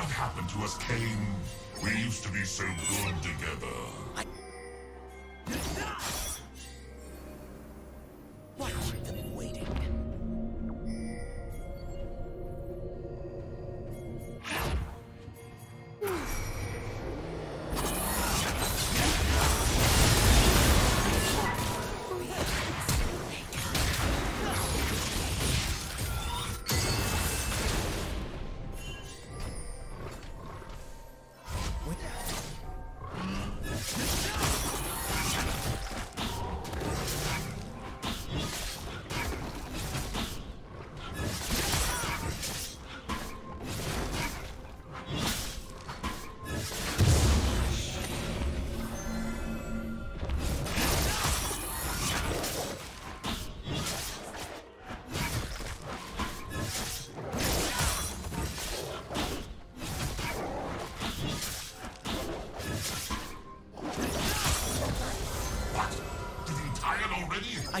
What happened to us, Kayn? We used to be so good together. What are them waiting? I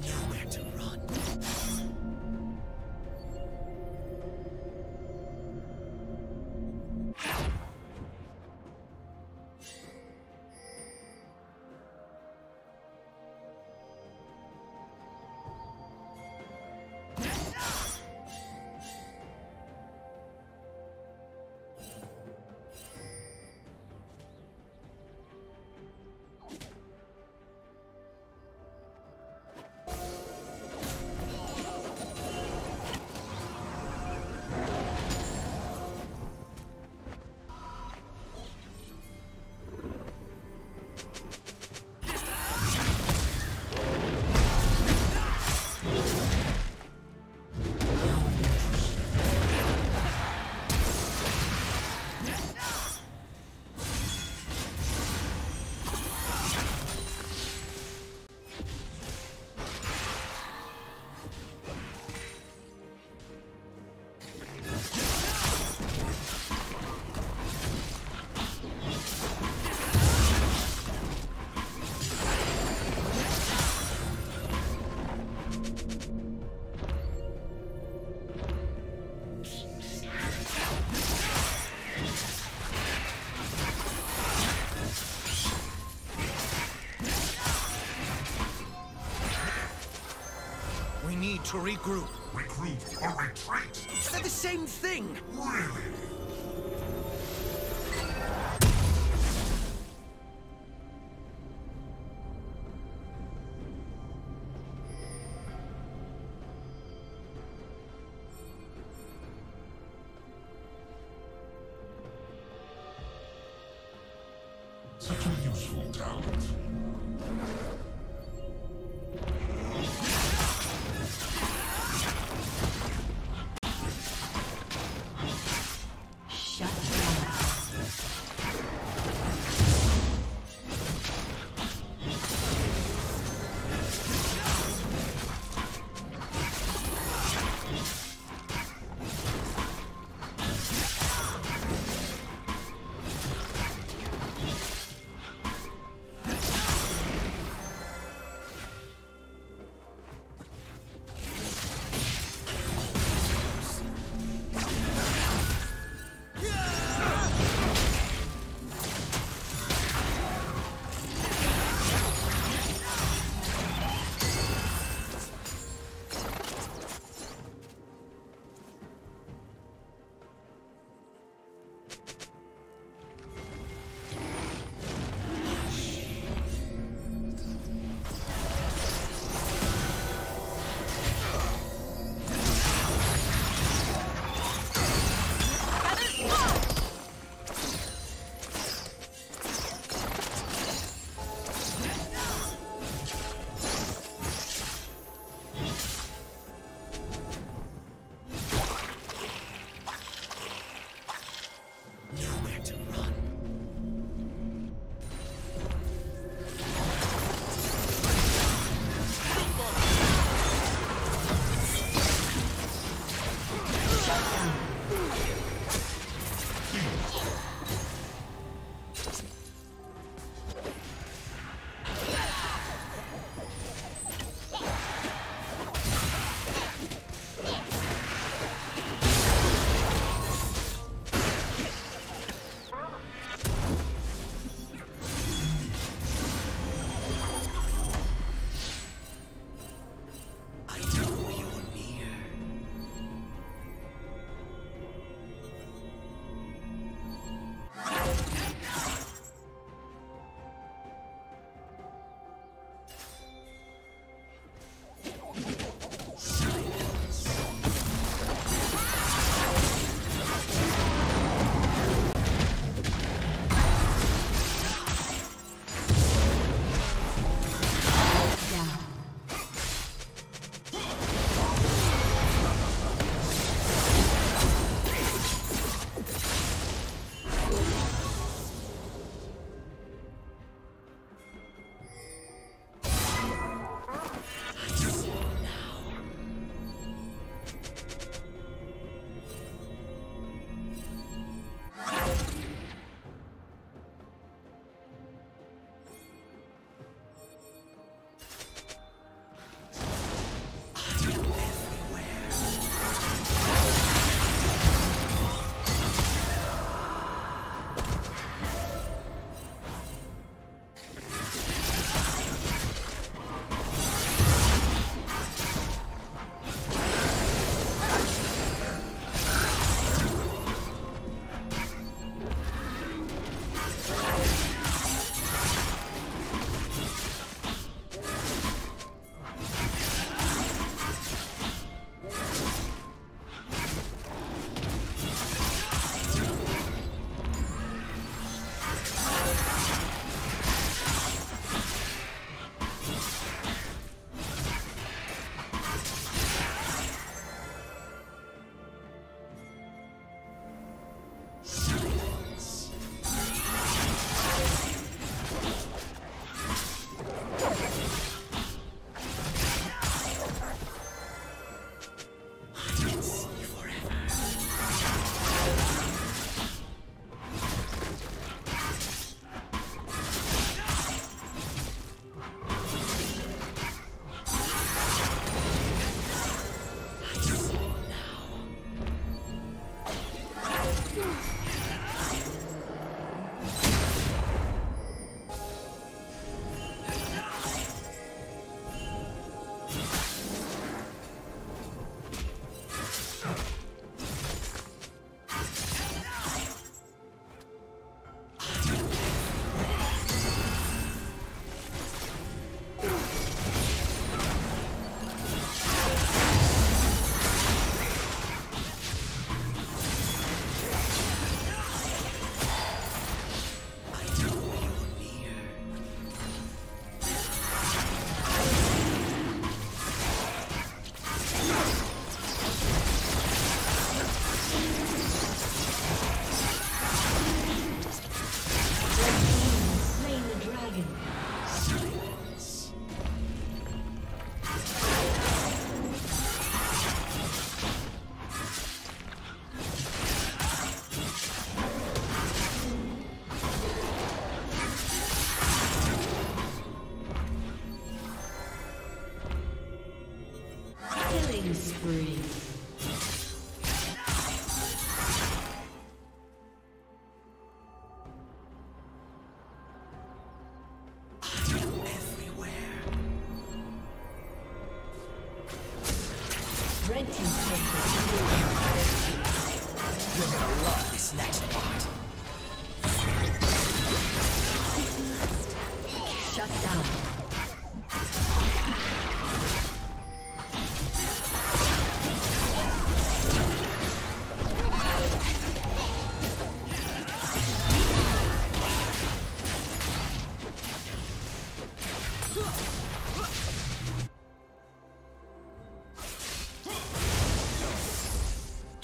Nowhere to run. To regroup. Regroup or retreat? They're the same thing! Really? Such a useful talent.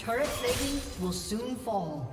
Turret plating will soon fall.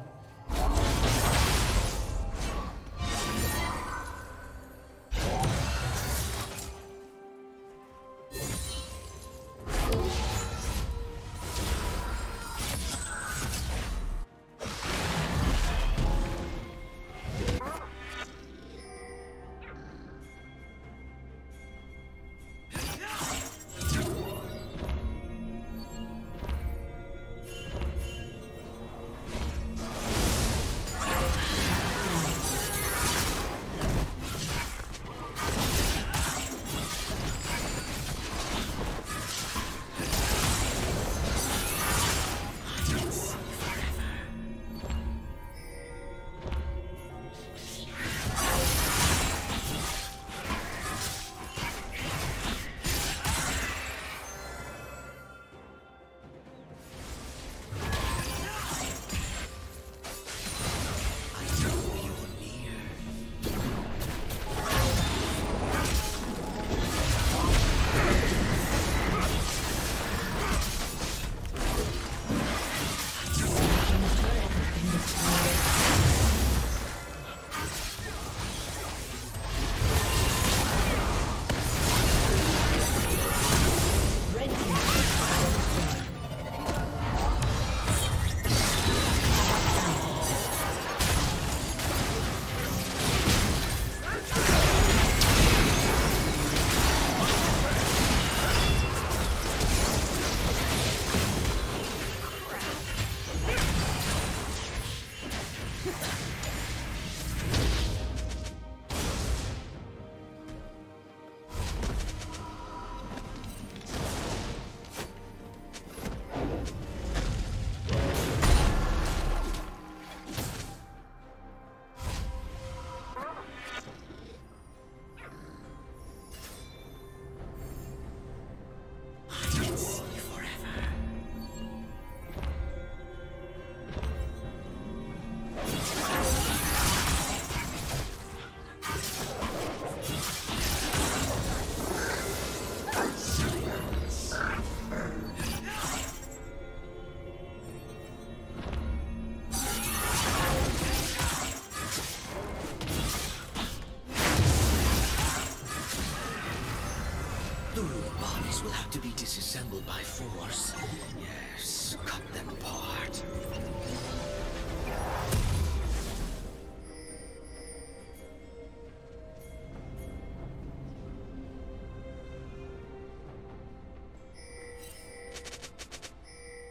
force. Yes, cut them apart.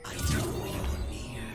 I know you are near.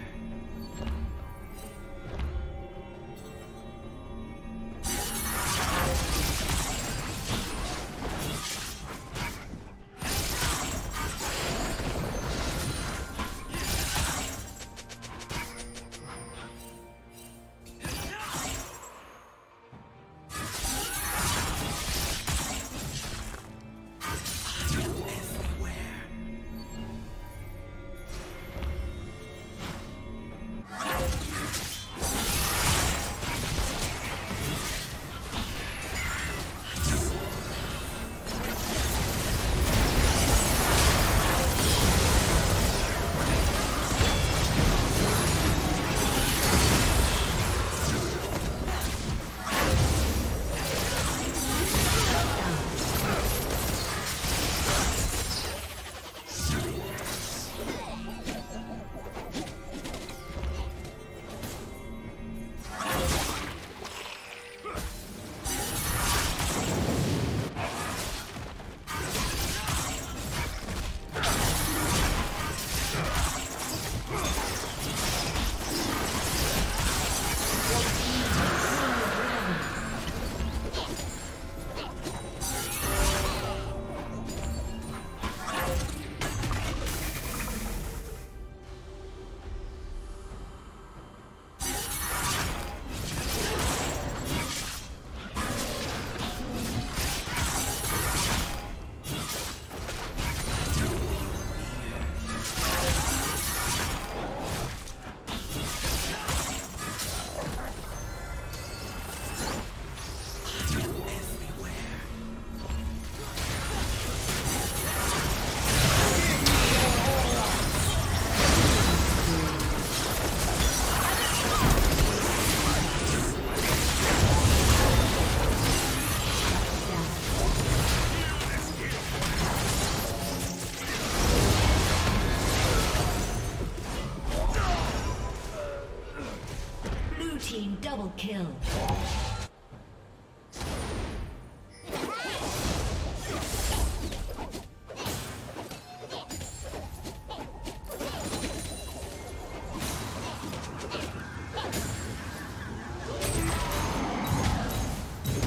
Double kill.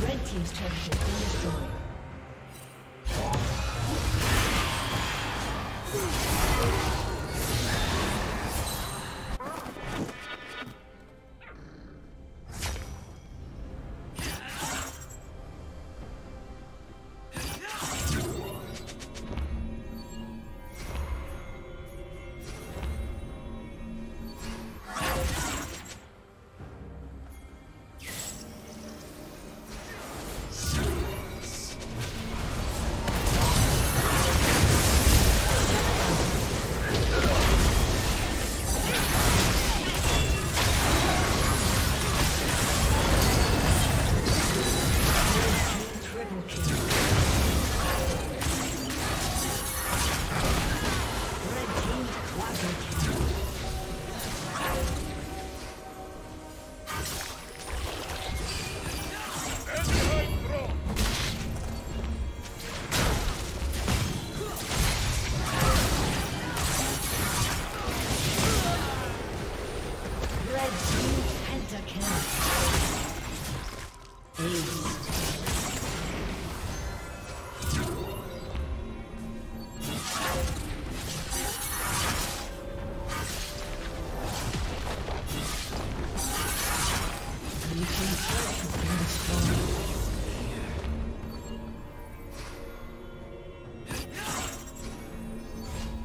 Red team's turret has been destroyed.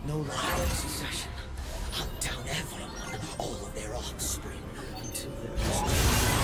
No longer succession. Hunt down everyone, all of their offspring, until there is no.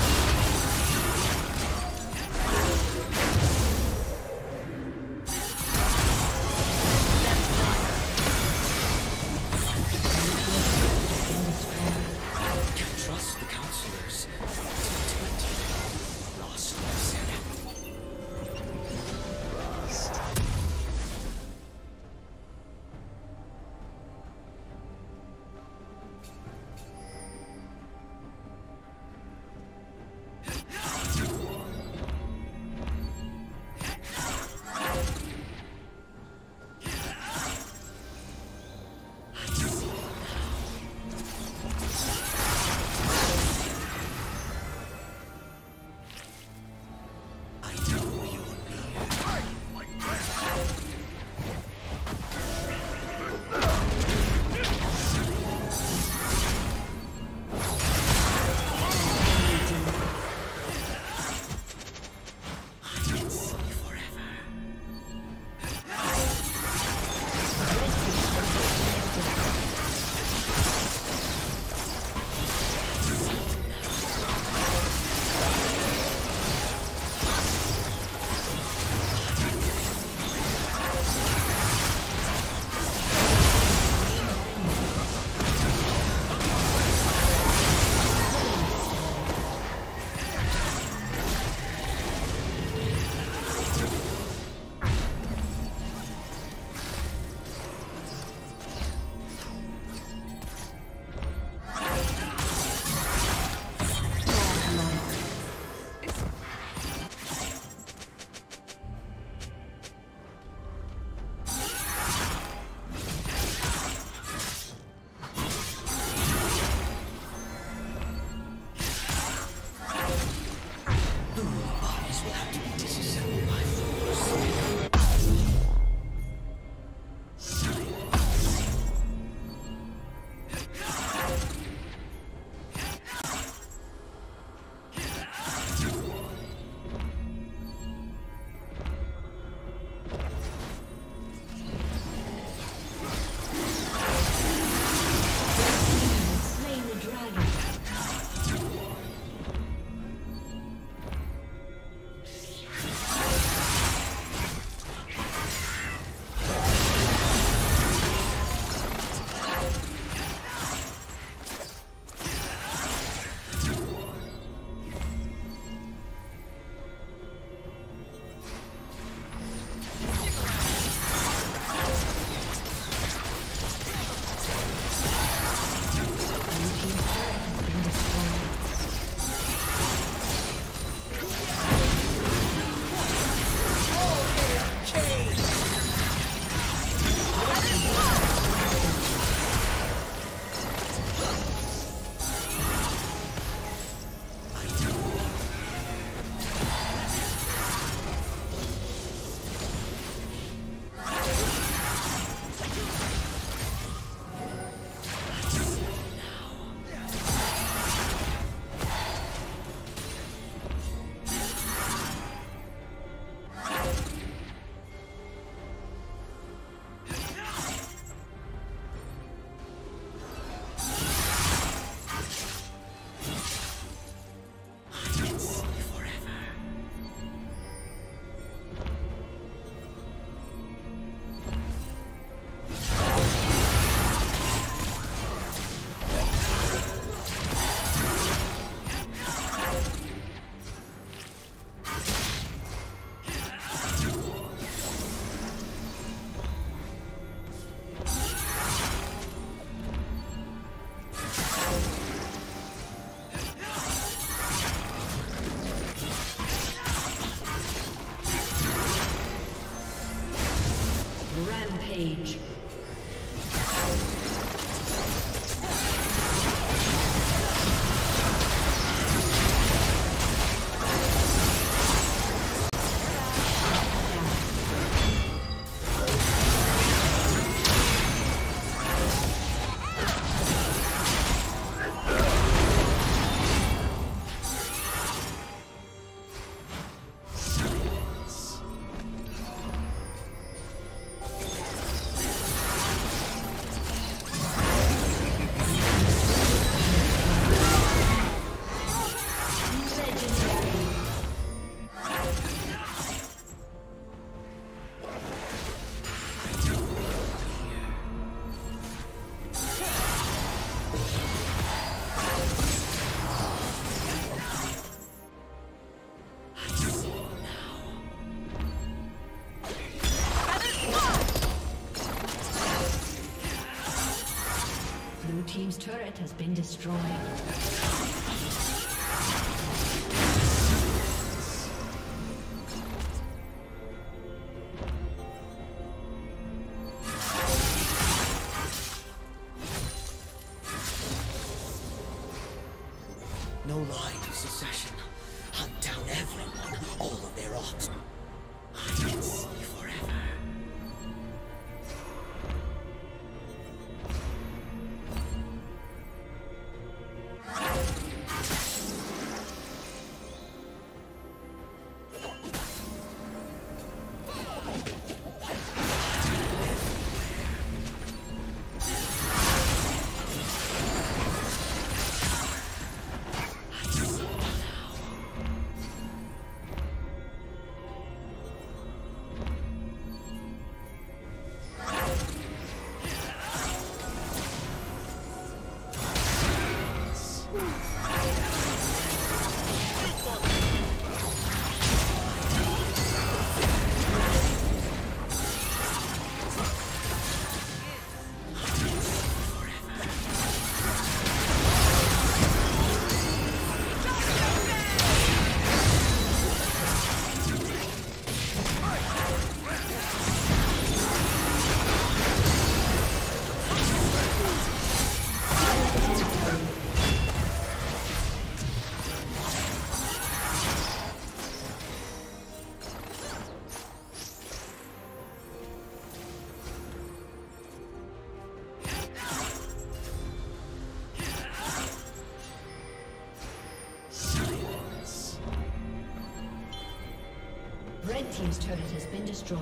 has been destroyed. No line of succession. Hunt down everyone, all of their ops. I can see forever. Red team's turret has been destroyed.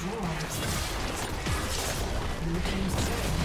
Destroyed. Blue team's turret